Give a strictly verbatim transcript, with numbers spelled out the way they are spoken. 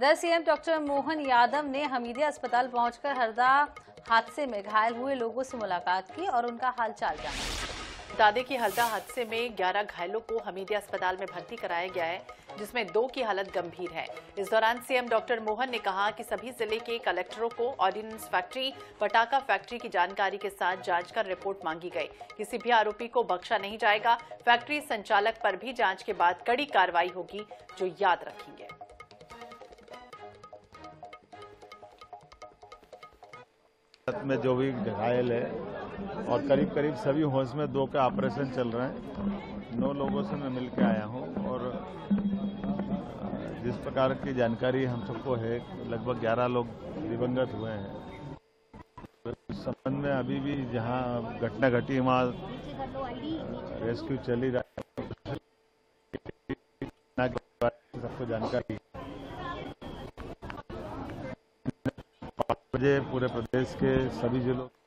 इधर CM doctor Mohan Yadav ने हमीदिया अस्पताल पहुंचकर हरदा हादसे में घायल हुए लोगों से मुलाकात की और उनका हालचाल जाना। बता दें कि हरदा हादसे में ग्यारह घायलों को हमीदिया अस्पताल में भर्ती कराया गया है, जिसमें दो की हालत गंभीर है। इस दौरान सीएम डॉक्टर मोहन ने कहा कि सभी जिले के कलेक्टरों को ऑर्डिनेंस फैक्ट्री, पटाखा फैक्ट्री की जानकारी के साथ जांच कर रिपोर्ट मांगी गई। किसी भी आरोपी को बख्शा नहीं जाएगा। फैक्ट्री संचालक पर भी जांच के बाद कड़ी कार्रवाई होगी, जो याद रखेंगे। में जो भी घायल है और करीब करीब सभी होश में, दो का ऑपरेशन चल रहा है। नौ लोगों से मैं मिलकर आया हूं और जिस प्रकार की जानकारी हम सबको है, लगभग ग्यारह लोग दिवंगत हुए हैं। इस संबंध में अभी भी जहां घटना घटी वहां रेस्क्यू चली रहा है, सबको जानकारी पूरे प्रदेश के सभी जिलों